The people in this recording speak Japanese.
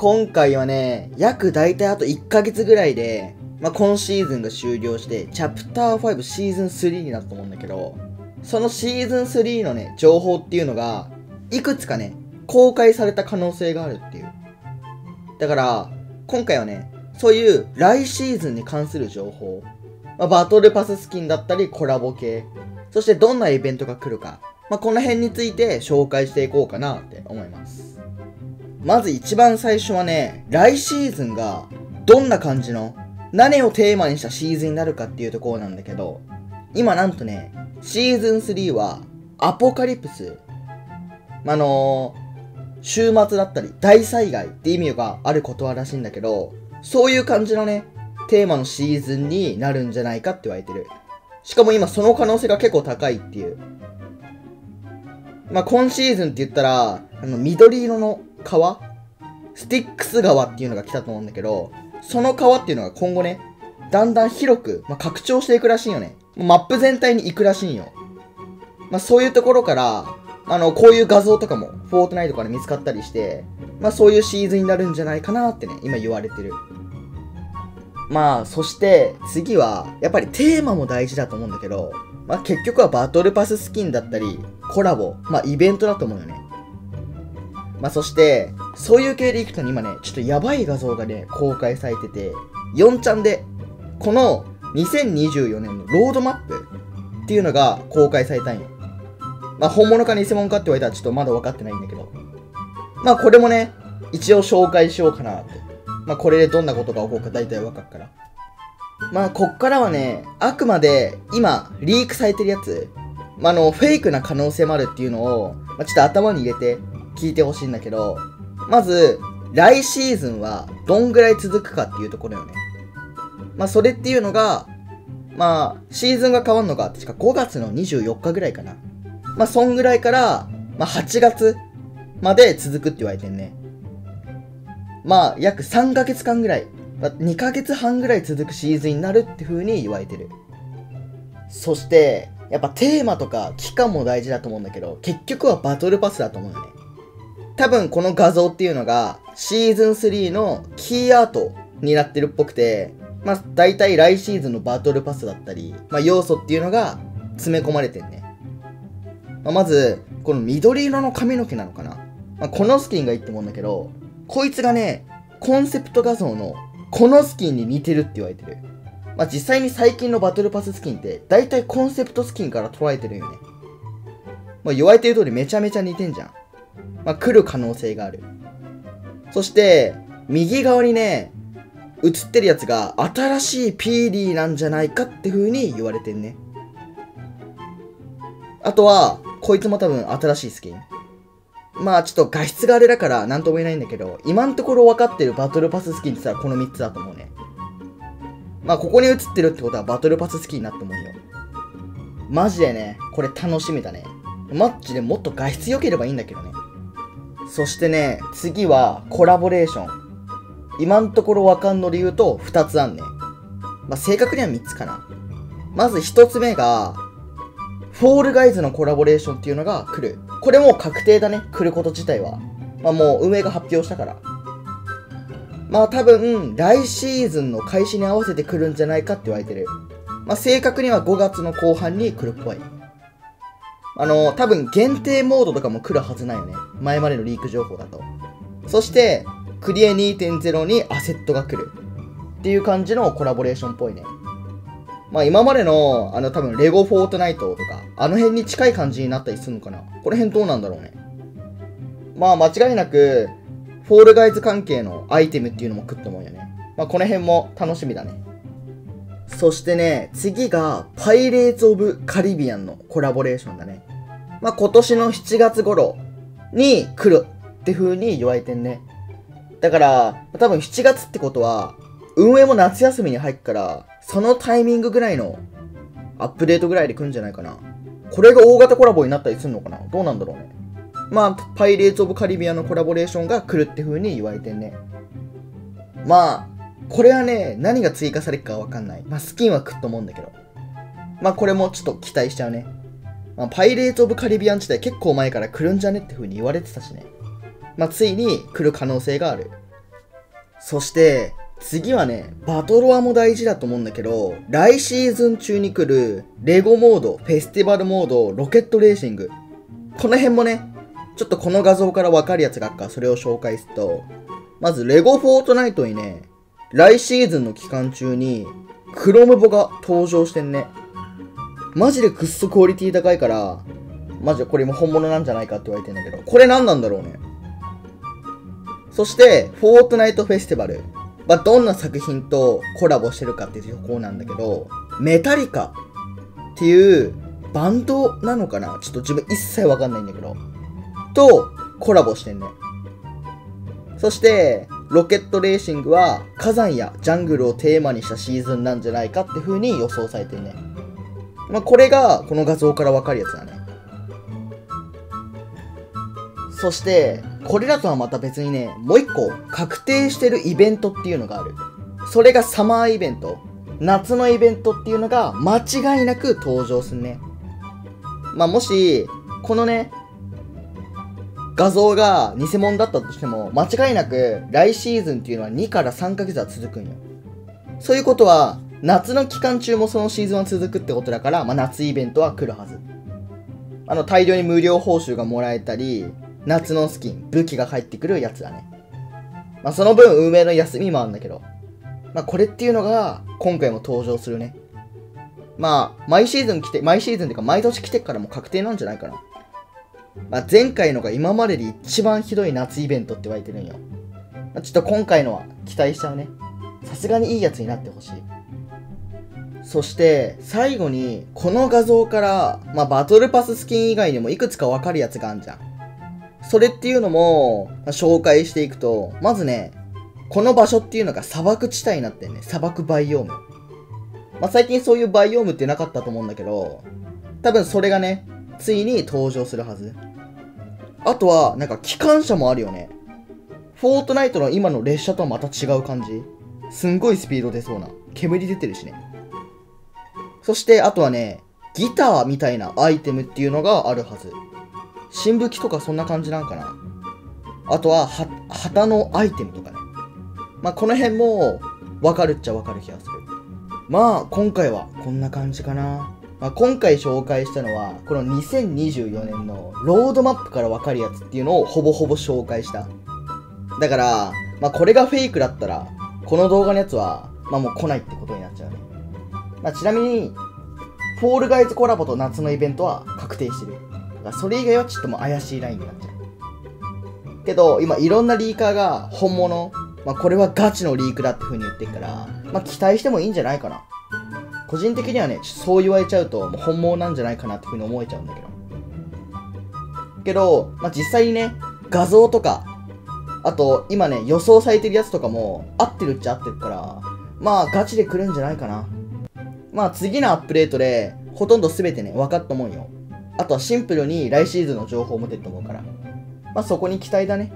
今回はね、約大体あと1ヶ月ぐらいで、今シーズンが終了して、チャプター5シーズン3になったと思うんだけど、そのシーズン3のね、情報っていうのが、いくつかね、公開された可能性があるっていう。だから、今回はね、そういう来シーズンに関する情報、バトルパススキンだったりコラボ系、そしてどんなイベントが来るか、この辺について紹介していこうかなって思います。まず一番最初はね、来シーズンがどんな感じの、何をテーマにしたシーズンになるかっていうところなんだけど、今なんとね、シーズン3はアポカリプス、終末だったり大災害って意味があることわらしいんだけど、そういう感じのね、テーマのシーズンになるんじゃないかって言われてる。しかも今その可能性が結構高いっていう。今シーズンって言ったら、緑色の川、スティックス川っていうのが来たと思うんだけど、その川っていうのが今後ね、だんだん広く、拡張していくらしいよね。マップ全体に行くらしいんよ。そういうところから、こういう画像とかも、フォートナイトから見つかったりして、そういうシーズンになるんじゃないかなってね、今言われてる。そして、次は、やっぱりテーマも大事だと思うんだけど、結局はバトルパススキンだったり、コラボ、イベントだと思うよね。そして、そういう系でいくとね、今ね、ちょっとやばい画像がね、公開されてて、4ちゃんで、この2024年のロードマップっていうのが公開されたんよ。本物か偽物かって言われたらちょっとまだ分かってないんだけど。これもね、一応紹介しようかなって。これでどんなことが起こるか大体分かるから。こっからはね、あくまで今、リークされてるやつ、フェイクな可能性もあるっていうのを、ちょっと頭に入れて、聞いてほしいんだけど、まず来シーズンはどんぐらい続くかっていうところよね。それっていうのがシーズンが変わるのが確か5月の24日ぐらいかな。そんぐらいから、8月まで続くって言われてんね。約3ヶ月間ぐらい、2ヶ月半ぐらい続くシーズンになるって風に言われてる。そしてやっぱテーマとか期間も大事だと思うんだけど、結局はバトルパスだと思うよね。多分この画像っていうのがシーズン3のキーアートになってるっぽくて、大体来シーズンのバトルパスだったり、要素っていうのが詰め込まれてるね。まず、この緑色の髪の毛なのかな。このスキンがいいってもんだけど、こいつがね、コンセプト画像のこのスキンに似てるって言われてる。実際に最近のバトルパススキンって大体コンセプトスキンから捉えてるよね。言われてる通りめちゃめちゃ似てんじゃん。来る可能性がある。そして、右側にね、映ってるやつが新しい PD なんじゃないかって風に言われてんね。あとは、こいつも多分新しいスキン。ちょっと画質があれだからなんとも言えないんだけど、今のところ分かってるバトルパススキンってさ、この3つだと思うね。ここに映ってるってことはバトルパススキンになってもいいよ。マジでね、これ楽しみだね。マッチでもっと画質良ければいいんだけどね。そしてね、次はコラボレーション。今んところわかんの理由と2つあんね。正確には3つかな。まず1つ目が、フォールガイズのコラボレーションっていうのが来る。これもう確定だね、来ること自体は。もう運営が発表したから。多分、来シーズンの開始に合わせて来るんじゃないかって言われてる。正確には5月の後半に来るっぽい。多分限定モードとかも来るはずないよね。前までのリーク情報だと。そして、クリエ 2.0 にアセットが来る。っていう感じのコラボレーションっぽいね。今までの、多分レゴフォートナイトとか、あの辺に近い感じになったりするのかな。この辺どうなんだろうね。間違いなく、フォールガイズ関係のアイテムっていうのも来ると思うよね。この辺も楽しみだね。そしてね、次が、パイレーツ・オブ・カリビアンのコラボレーションだね。今年の7月頃に来るって風に言われてんね。だから、多分7月ってことは、運営も夏休みに入っから、そのタイミングぐらいのアップデートぐらいで来るんじゃないかな。これが大型コラボになったりするのかな？どうなんだろうね。パイレーツ・オブ・カリビアンのコラボレーションが来るって風に言われてんね。これはね、何が追加されるかわかんない。スキンは来ると思うんだけど。これもちょっと期待しちゃうね。パイレーツ・オブ・カリビアン自体結構前から来るんじゃねって風に言われてたしね。ついに来る可能性がある。そして次はね、バトロワも大事だと思うんだけど、来シーズン中に来るレゴモード、フェスティバルモード、ロケットレーシング、この辺もね、ちょっとこの画像からわかるやつがあるから、それを紹介すると、まずレゴフォートナイトにね、来シーズンの期間中にクロムボが登場してんね。マジでくっそクオリティ高いから、マジでこれも本物なんじゃないかって言われてんだけど、これ何なんだろうね。そしてフォートナイトフェスティバル、まあ、どんな作品とコラボしてるかっていうところなんだけど、メタリカっていうバンドなのかな、ちょっと自分一切わかんないんだけど、とコラボしてんね。そしてロケットレーシングは火山やジャングルをテーマにしたシーズンなんじゃないかって風に予想されてるね。まあ、これがこの画像からわかるやつだね。そしてこれらとはまた別にね、もう一個確定してるイベントっていうのがある。それがサマーイベント、夏のイベントっていうのが間違いなく登場するね。まあ、もしこのね画像が偽物だったとしても、間違いなく来シーズンっていうのは2から3ヶ月は続くんよ。そういうことは夏の期間中もそのシーズンは続くってことだから、まあ、夏イベントは来るはず。大量に無料報酬がもらえたり、夏のスキン、武器が入ってくるやつだね。まあ、その分運営の休みもあるんだけど、まあ、これっていうのが今回も登場するね。まあ、毎シーズンっていうか毎年来てからも確定なんじゃないかな。まあ、前回のが今までで一番ひどい夏イベントって言われてるんよ。まあ、ちょっと今回のは期待しちゃうね。さすがにいいやつになってほしい。そして最後にこの画像から、まあ、バトルパススキン以外にもいくつか分かるやつがあるじゃん。それっていうのも紹介していくと、まずね、この場所っていうのが砂漠地帯になってるね。砂漠バイオーム。まあ、最近そういうバイオームってなかったと思うんだけど、多分それがね、ついに登場するはず。あとはなんか機関車もあるよね。フォートナイトの今の列車とはまた違う感じ。すんごいスピード出そうな。煙出てるしね。そしてあとはね、ギターみたいなアイテムっていうのがあるはず。新武器とかそんな感じなんかな。あとは旗のアイテムとかね。まあ、この辺もわかるっちゃわかる気がする。まあ今回はこんな感じかな。まあ、今回紹介したのはこの2024年のロードマップから分かるやつっていうのをほぼほぼ紹介した。だから、まあ、これがフェイクだったらこの動画のやつは、まあ、もう来ないってことになっちゃうね。まあ、ちなみにフォールガイズコラボと夏のイベントは確定してる。だからそれ以外はちょっともう怪しいラインになっちゃう。けど今いろんなリーカーが本物、まあ、これはガチのリークだって風に言ってるから、まあ、期待してもいいんじゃないかな。個人的にはね、そう言われちゃうともう本物なんじゃないかなっていうふうに思えちゃうんだけど。まあ、実際にね、画像とか、あと今ね、予想されてるやつとかも合ってるっちゃ合ってるから、まあガチで来るんじゃないかな。まあ次のアップデートでほとんど全てね、分かったもんよ。あとはシンプルに来シーズンの情報も出ると思うから。まあそこに期待だね。